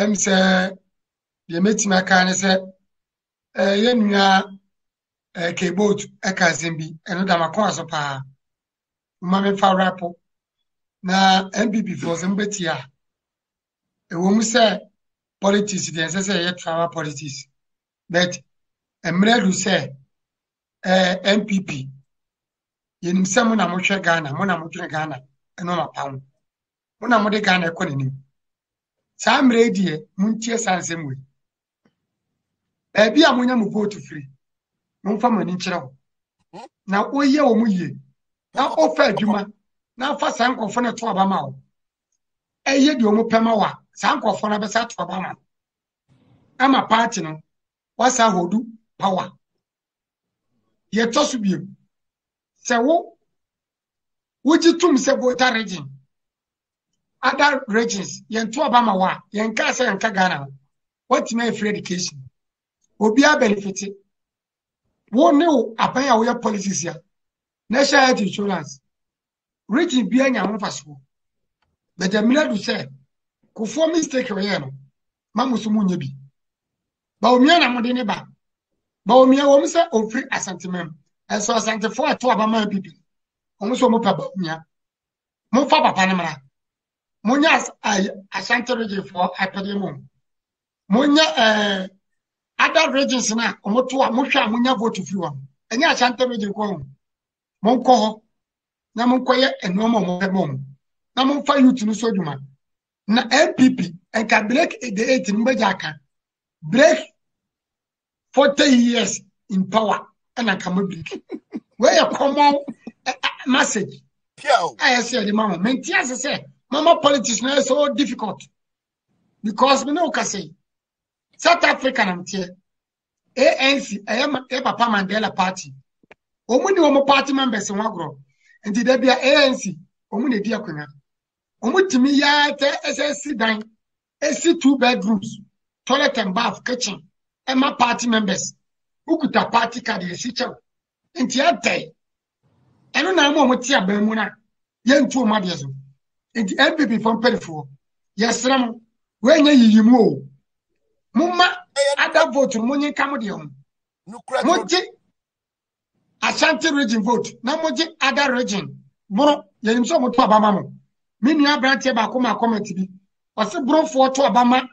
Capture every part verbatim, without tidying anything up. I'm sir, the meeting can say, a young keyboard, a Kazimbi, another Macaso pa, Mamma Farapo, na M P P for Zambetia. A woman said, politics, the ancestor yet travel politics, but a man who said, M P P, in some Monamucha Ghana, Monamucha Ghana, and no pound. Monamode Ghana colony. Sam Radier, Muntia Sansemwe. Baby, I'm going to to free. No family in Chow. Now, oh, ye, oh, ye. Now, offer Juma. Now, for Sanko Fona to Abama. A ye do Mopemawa, Sanko Fona Bessa to Abama. I'm a partner. What's I hold power? Yet, toss with you. So, would you two say what are region? Other regions, yen to Obama wa, yen kasa yen kagana. What may free education? Obia benefit. Won new apaya we policies here. National health insurance. Region being a fasu. But the mila do say, kufu mistake we no. Mamusumu nyebi. Ba omia na modene ba. Ba omia wo mse o free asantment. And so asantefo to Obama people. Omuso mo papa omia. Mo fa papa na mara. Munyas I Ashanti region for Apodemon. Munya eh other regions na omotua musha munya vote fiwa. Enya Ashanti region ko. Monko na monkoye enoma momom. Na monfa youth no so dwuma. Na M P P and can break the eight mbajaka. Break forty years in power and come break. Where a common message. Pio. I say the mama mentias say Mama politics now is so difficult because we know say South Africa am here. A N C, I am a Papa Mandela party. Omo ni omo party members won agro. Nti da bia A N C, omo ne di akonya. Omo timi ya te S S C dan, A C two bedrooms, toilet and bath, kitchen. Emma party members. Ukuta party card e si chew. Nti ate. Eno na mo omo ti aban mu na. Ye ntu o ma de so. In the M P P from Perifo, yes, Ram, when you move, Mumma, other vote, Muny Camodium, Moji Ashanti region vote, Namoji other region, Moro, Yemso to Abama, Minia Brantia Bakuma Committee, or so brought for to Abama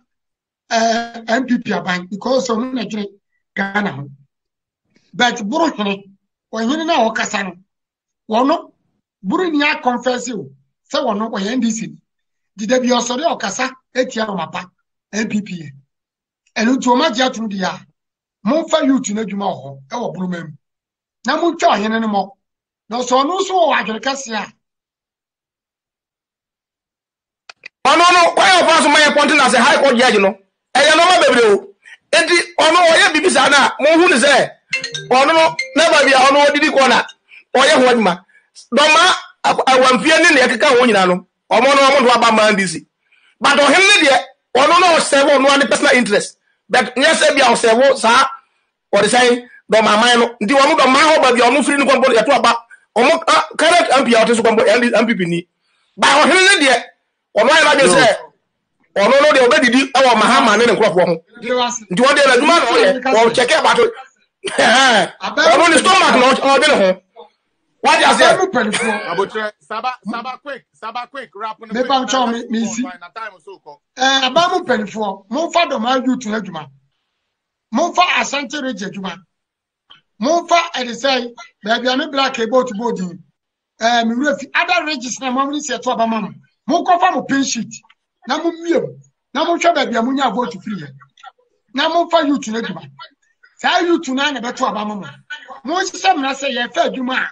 M P P Abang because of Ghana. But Burkini, or Yuna Okasan, or no, Burinia confess you. So one no N D C. Did they be your sorry or Casa, Etia Mapa, M P P? And you to Magia to the yard. Monfa you to Nedjumo, our blooming. Namucha in any more. No, so no, so I can Cassia. Oh no, no, quite a person may appoint as a high court yagino. I know, baby. And the honor of Bibisana, Mohun is there. Oh no, never be a honor, did you corner? Or your one ma. Doma. I want feeling the Akaka Winano, or one of Abama and busy. But on him, Lydia, or no several no personal interest. But yes, I was several, sir, or the same, though my mind, do you want to my but you're not free to come to about or correct M P out to come and M P P. But on him, Lydia, or my mother said, or no, they already did our Mahama and Crawford. Do you want to do or check about it? I want to stomach, or what is that? Saba, Saba quick, Saba quick, wrap on the time or so. A babu penny for Mofa do my you to Leguma. Mofa Asante Reguma. Mofa, I say, there be a black able to body. Um, other register moments at Twabamam. Moko from a pin sheet. Namu, Namucha baby, Amunia vote to free. Namofa you to Leguma. Say you to nine about Twabamam. Most some I say, I felt you man.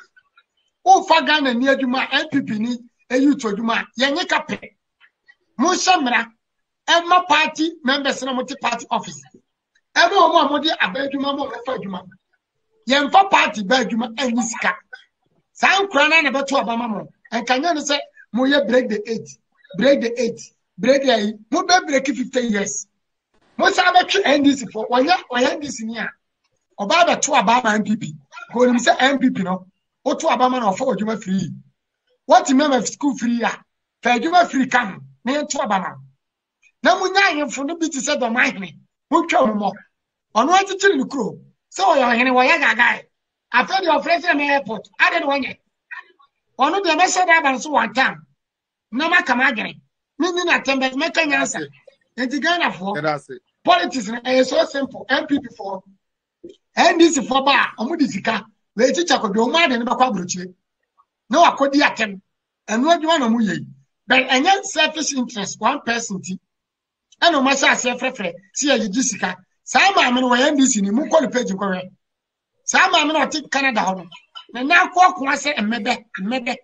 O Fagana near Duma M P P ni and you to Duma Yanikape Musamra Emma party members in a multi party office. Every one would be a bedroom for Duma. Yempa party bedroom and Niska. Sam Cranan about two Abama and Canyon say, Moya break the eight, break the eight, break the eight, Mobe break fifteen years. Mosabaki and this for one year or end this in here. Obama two Abama M P P. Go him say M P P no. What to Abama or for Juma free? What remember school free? Fair Juma free come near to Abama. Now we got from the beach said on my name. Who told more? On what to tell the crew. So you're anyway, I got guy. I told your friends in the airport. I didn't want it. On the message about so one time. No, my commanding. Meaning I can make an answer. And the Ghana for politics is so simple. M P P for N D C for bar. Amudisika. The teacher could do more than a cabruchi. No, I could attempt. And what you want to move. But a young selfish interest, one person. I know myself, see, Jessica. Some I mean, we end this in Mukoli page. Some I mean, I take Canada home. And now, walk once and made that, and made that.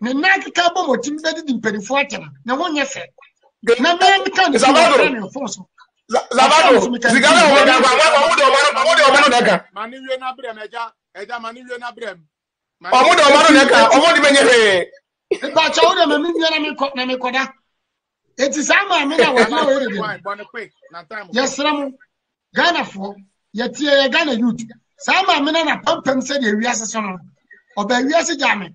The Naki Cabo were embedded in Perifortum. No one yet said. The man becomes a man of force. Lavado, the Gana, Manu Nabrem, Eda Manu Nabrem. Mamuda Manaka, I want to be here. But I would have a million and it is our man. Yes, Ram Ghana for yet here Ghana youth. Some men are pump and said, we are son of the Yasa Jammy.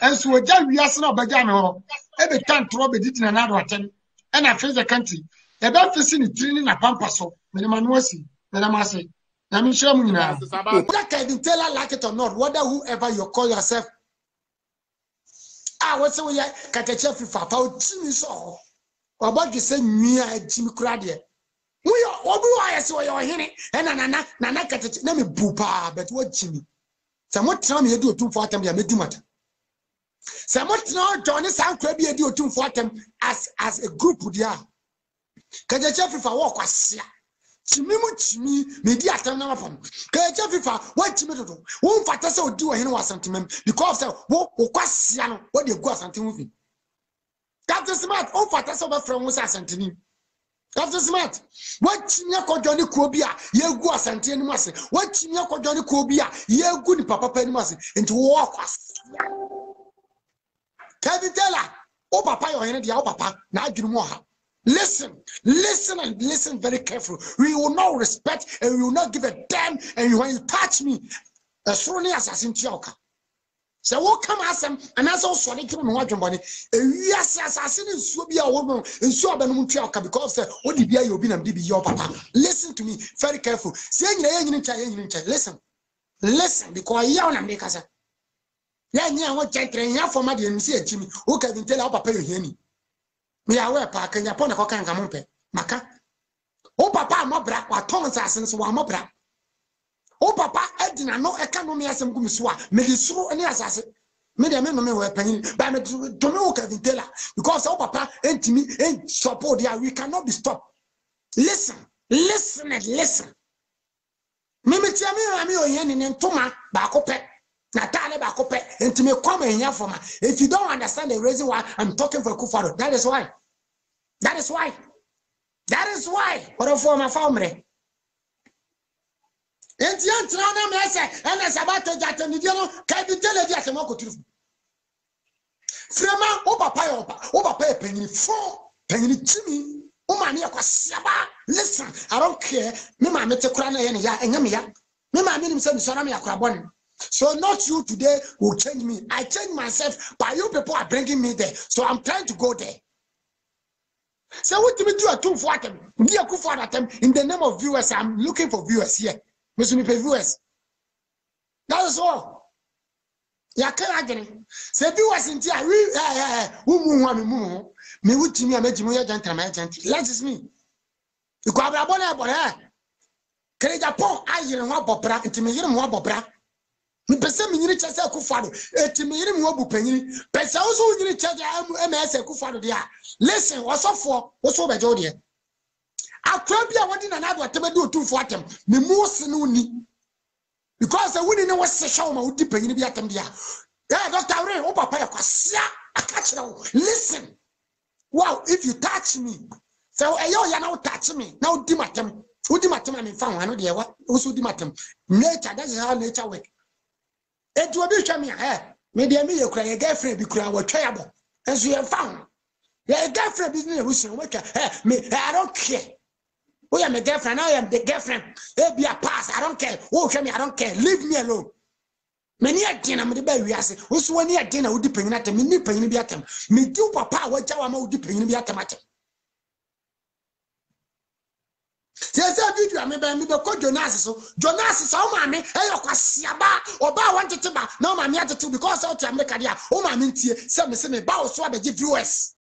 And so a jam we are son of a jammer. Every time Robert did another attempt, and I face the country. The best is in the training a pampaso, Menamanuasi, Menamasi. I mean, Shamina. Black, I didn't tell her like it or not, whether whoever you call yourself. Ah, what's the way I can catch up if I found Jimmy saw. About you say near Jimmy Craddy. We are all blue eyes or your henny and Nana Nana Catch, name Boopa, but what Jimmy? Some what time you do two for them, you do matter. Some what now, Johnny Sound Crabby, you do two for them as as a group would ya. Catch up if I walk was here. Jimmy much me, media turn from. Catch up if I what Jimmy do. Won't Fatasa would do a hen or something because of what Oquasiano, what you got something with me. Captain Smart, oh, that's over from Musa Santini. Captain Smart, what you call Johnny Cobia, you go Santini Massy, what you call Johnny Cobia, you good Papa Penny Massy, and to walk us. Kevin Teller, oh, Papa, or any other Papa, not you more. Listen, listen, and listen very carefully. We will not respect and we will not give a damn, and when you touch me, as soon as I see Tioka. So what come as them and as also they came watching money. Yes, yes, I said it will be a woman in so than Muntiaka because what the beer you'll be and be your papa. Listen to me very careful. Saying listen, listen, because young and make us a young what gentry for my dear Jimmy. Who can tell our papa you hear me? Me aware park and upon a cock and camompe, Maca. Oh, papa, my brat, what tongues are since one more brat. Oh, Papa, I did not know I can't only ask him to swear. Maybe so, and yes, I said, maybe I remember my opinion, but I don't know Cavitella because our Papa and me and support here. We cannot be stopped. Listen, listen, and listen. Mimi Tiammy, I'm your yen and Toma, Bacope, Natalia Bacope, and to me come in here for me. If you don't understand the reason why I'm talking for Kufaro, that is why. That is why. That is why. Or for my family. And the Antrana Mesa and as about that and the yellow can be televised and walk through. Frema, Opa, Opa, Penny, four, Penny, Timmy, Omania, Saba. Listen, I don't care. Mima met a crana and ya and Yamia. Mima mean himself in Soramia Crabon. So, not you today will change me. I change myself by you people are bringing me there. So, I'm trying to go there. So, what do we do at two for them? We are good for them in the name of viewers. I'm looking for viewers here. That is all. You can't get it. Say, viewers in here, who me would to me a major gentleman. Let us me. You grab a bonnet for her. Create a pong, I hear one bobra, and to me, one bobra. We present me in each other, Kufado, and to me, one bupenny. But also in each other, M S and Kufado. Listen, what's up for? What's over Jody? I probably wanted another to do two for them. The most noon because I wouldn't know what session would depend in the Atambia. Yeah, Doctor Ray, oh, Papa, I catch now. Listen, wow, if you touch me, so I know you're now touching me. Now, Dimatem, Udimatem, I mean, found another year. What also Dimatem? Nature, that is how nature works. It will be coming here. Maybe a million cry a girlfriend because I was terrible. As you have found, yeah, a girlfriend business, I don't care. Oh, I'm a girlfriend. I am the girlfriend. It be a pass. I don't care. Oh, show me. I don't care. Leave me alone. Many a dinner, me the baby we ask. Who's one year dinner? Who depending at them? Me depending be at them. Me do papa. What job am I? Who depending be at them? Sese video ame ba mi be ko Jonas so. Jonas so o ma me e yo kwasiaba. Oba won tete ba na o ma me atete because o ti am make dia. O ma me ntie se me se me ba o so abegi viewers.